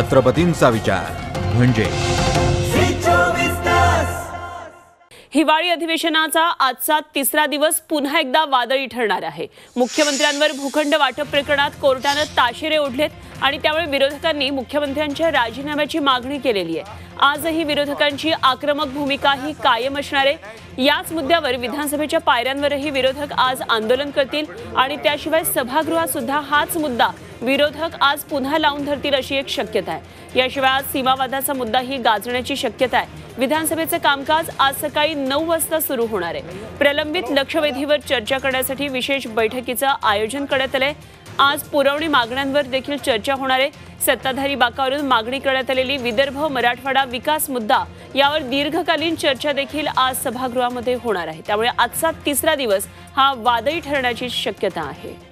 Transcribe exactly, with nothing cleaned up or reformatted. छत्रपतींचा विचार म्हणजे। हिवाळी अधिवेशनाचा आजचा तिसरा दिवस पुन्हा एकदा वादळी ठरणार आहे। मुख्यमंत्र्यांवर भूखंड वाटप प्रकरणात कोर्टाने ताशेरे ओढलेत आणि त्यामुळे विरोधकांनी मुख्यमंत्र्यांच्या राजीनाम्याची मागणी केलेली आहे। आजही विरोधकांची आक्रमक भूमिका ही कायम असणार आहे। याच मुद्द्यावर विधानसभेच्या पायऱ्यांवरही विरोधक आज आंदोलन करतील आणि त्याशिवाय सभागृहात सुद्धा हाच मुद्दा विरोधक आज पुनः लावून धरतील अशी एक शक्यता आहे। याशिवाय आज सीमावादाचा मुद्दा ही गाजण्याची शक्यता आहे। विधानसभेचं कामकाज आज सकाळी नऊ वाजता सुरू होणार आहे। प्रलंबित लक्षवेधीवर चर्चा करण्यासाठी विशेष बैठकीचं आयोजन करण्यात आले। आज पुरवणी मागण्यांवर देखील चर्चा होणार आहे। सत्ताधारी बाकावरून मागणी करण्यात आलेली विदर्भ मराठवाडा विकास मुद्दा यावर दीर्घकालीन चर्चा देखील आज सभागृहामध्ये होणार आहे। त्यामुळे आजचा तिसरा दिवस हा वादळी ठरण्याची शक्यता आहे।